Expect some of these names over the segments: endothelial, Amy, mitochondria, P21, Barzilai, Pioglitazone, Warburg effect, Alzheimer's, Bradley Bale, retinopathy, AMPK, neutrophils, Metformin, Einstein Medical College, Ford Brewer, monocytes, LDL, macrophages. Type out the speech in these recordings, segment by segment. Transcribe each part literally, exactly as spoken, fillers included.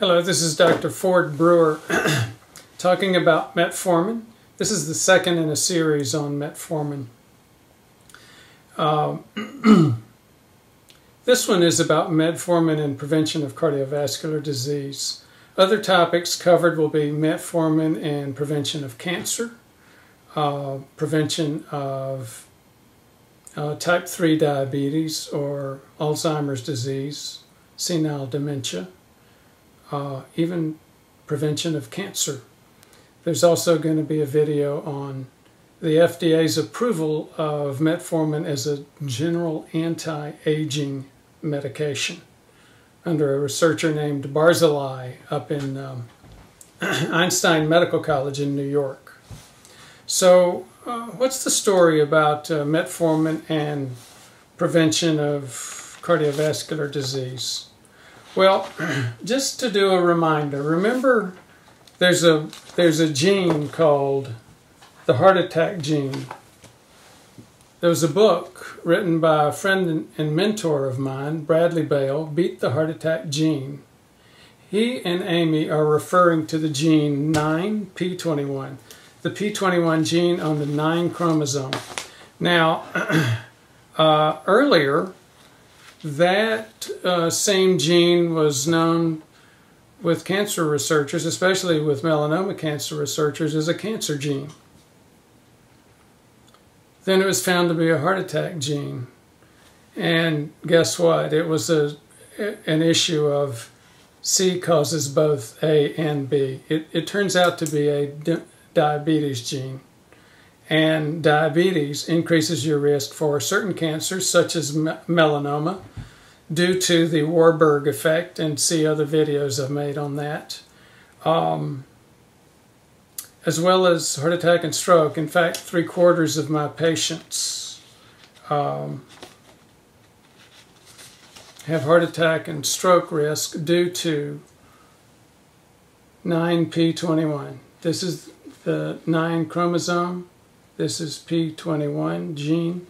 Hello, this is Doctor Ford Brewer talking about metformin. This is the second in a series on metformin. Uh, this one is about metformin and prevention of cardiovascular disease. Other topics covered will be metformin and prevention of cancer, uh, prevention of uh, type three diabetes or Alzheimer's disease, senile dementia, Uh, even prevention of cancer. There's also going to be a video on the F D A's approval of metformin as a general anti-aging medication under a researcher named Barzilai up in um, Einstein Medical College in New York. So uh, what's the story about uh, metformin and prevention of cardiovascular disease? Well, just to do a reminder, remember there's a, there's a gene called the heart attack gene. There was a book written by a friend and mentor of mine, Bradley Bale, Beat the Heart Attack Gene. He and Amy are referring to the gene nine P twenty-one, the P twenty-one gene on the nine chromosome. Now, uh, earlier, that uh, same gene was known with cancer researchers, especially with melanoma cancer researchers, as a cancer gene. Then it was found to be a heart attack gene. And guess what? It was a, an issue of C causes both A and B. It, it turns out to be a di diabetes gene. And diabetes increases your risk for certain cancers, such as me melanoma, due to the Warburg effect, and see other videos I've made on that, um, as well as heart attack and stroke. In fact, three quarters of my patients um, have heart attack and stroke risk due to nine P twenty-one. This is the nine chromosome. This is P twenty-one gene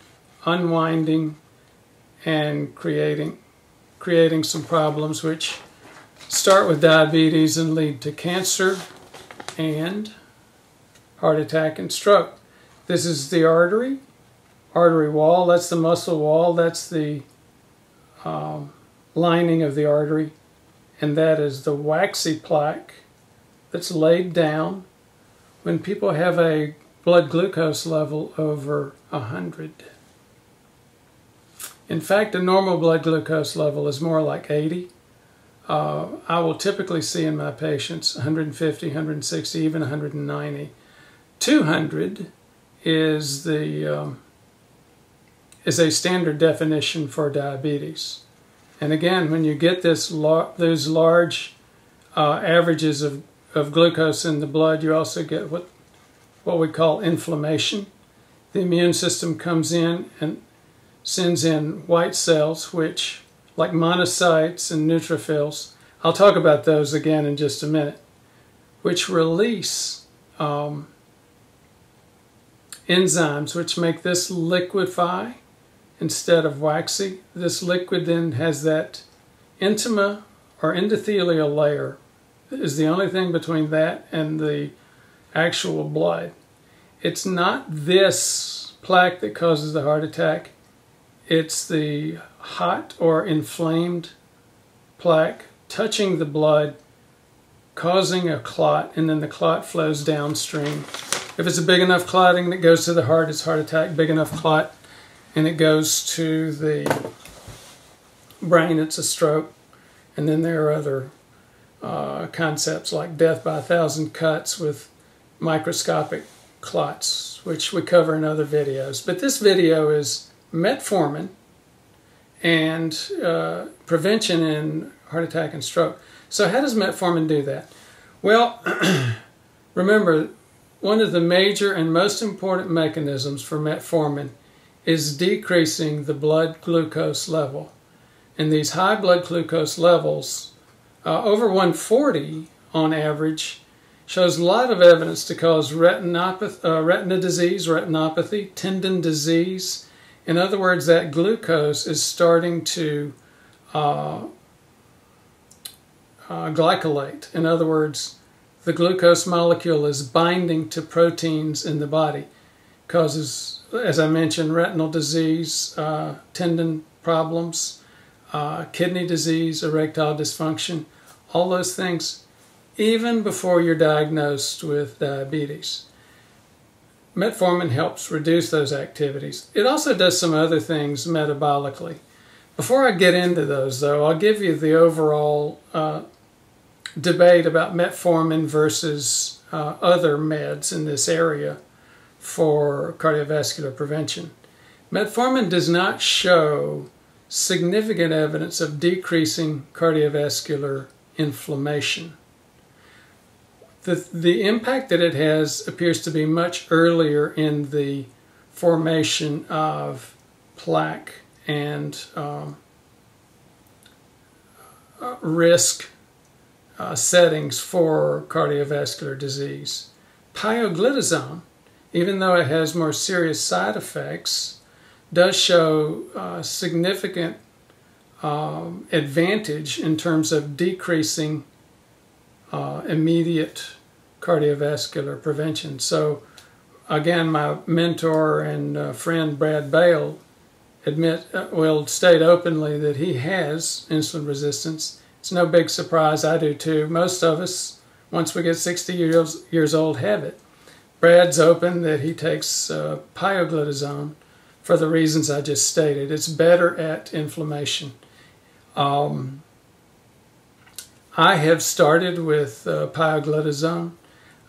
unwinding and creating, creating some problems which start with diabetes and lead to cancer and heart attack and stroke. This is the artery, artery wall. That's the muscle wall. That's the um, lining of the artery. And that is the waxy plaque that's laid down when people have a blood glucose level over one hundred. In fact, a normal blood glucose level is more like eighty. Uh, I will typically see in my patients one hundred fifty, one hundred sixty, even one hundred ninety. two hundred is the um, is a standard definition for diabetes. And again, when you get this lar those large uh, averages of, of glucose in the blood, you also get what what we call inflammation. The immune system comes in and sends in white cells, which, like monocytes and neutrophils, I'll talk about those again in just a minute, which release um, enzymes which make this liquefy instead of waxy. This liquid then has that intima or endothelial layer. It is the only thing between that and the actual blood. It's not this plaque that causes the heart attack. It's the hot or inflamed plaque touching the blood, causing a clot, and then the clot flows downstream. If it's a big enough clotting that goes to the heart, it's heart attack. Big enough clot and it goes to the brain, it's a stroke. And then there are other uh, concepts like death by a thousand cuts with microscopic clots, which we cover in other videos. But this video is metformin and uh, prevention in heart attack and stroke. So how does metformin do that? Well, remember, one of the major and most important mechanisms for metformin is decreasing the blood glucose level. And these high blood glucose levels, uh, over one forty on average, shows a lot of evidence to cause retinopathy, uh, retina disease, retinopathy, tendon disease. In other words, that glucose is starting to uh, uh, glycolate. In other words, the glucose molecule is binding to proteins in the body. Causes, as I mentioned, retinal disease, uh, tendon problems, uh, kidney disease, erectile dysfunction, all those things, even before you're diagnosed with diabetes. Metformin helps reduce those activities. It also does some other things metabolically. Before I get into those, though, I'll give you the overall uh, debate about metformin versus uh, other meds in this area for cardiovascular prevention. Metformin does not show significant evidence of decreasing cardiovascular inflammation. The, the impact that it has appears to be much earlier in the formation of plaque and um, risk uh, settings for cardiovascular disease. Pioglitazone, even though it has more serious side effects, does show uh, significant um, advantage in terms of decreasing Uh, immediate cardiovascular prevention. So again, my mentor and uh, friend Brad Bale admit, uh, well, state openly that he has insulin resistance. It's no big surprise. I do too. Most of us, once we get sixty years, years old, have it. Brad's open that he takes uh, pioglitazone for the reasons I just stated. It's better at inflammation. Um, I have started with uh, pioglitazone.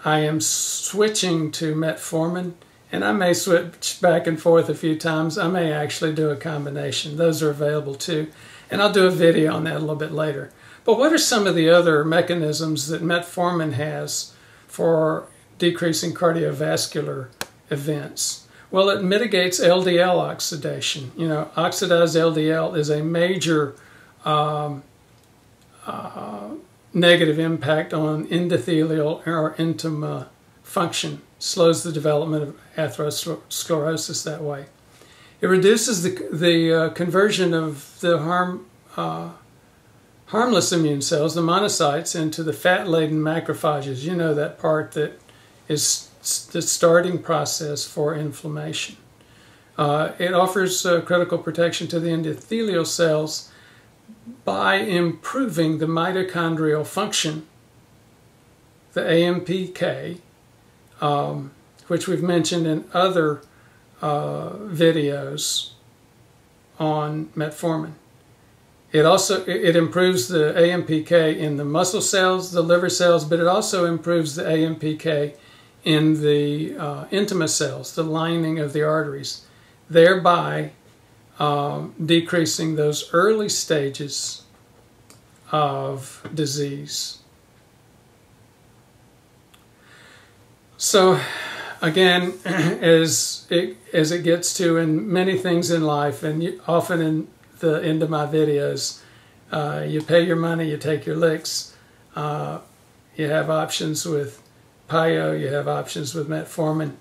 I am switching to metformin, and I may switch back and forth a few times. I may actually do a combination. Those are available too, and I'll do a video on that a little bit later. But what are some of the other mechanisms that metformin has for decreasing cardiovascular events? Well, it mitigates L D L oxidation. You know, oxidized L D L is a major um, Uh, negative impact on endothelial or intima function. Slows the development of atherosclerosis that way. It reduces the, the uh, conversion of the harm, uh, harmless immune cells, the monocytes, into the fat-laden macrophages. You know, that part that is the starting process for inflammation. Uh, it offers uh, critical protection to the endothelial cells by improving the mitochondrial function, the A M P K, um, which we've mentioned in other uh, videos on metformin. It also it improves the A M P K in the muscle cells, the liver cells, but it also improves the A M P K in the uh, intima cells, the lining of the arteries, thereby Um, decreasing those early stages of disease. So again, as it, as it gets to in many things in life, and you, often in the end of my videos, uh, you pay your money, you take your licks. Uh, you have options with Pio, you have options with metformin,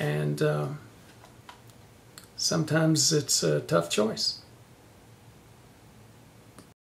and um, sometimes it's a tough choice.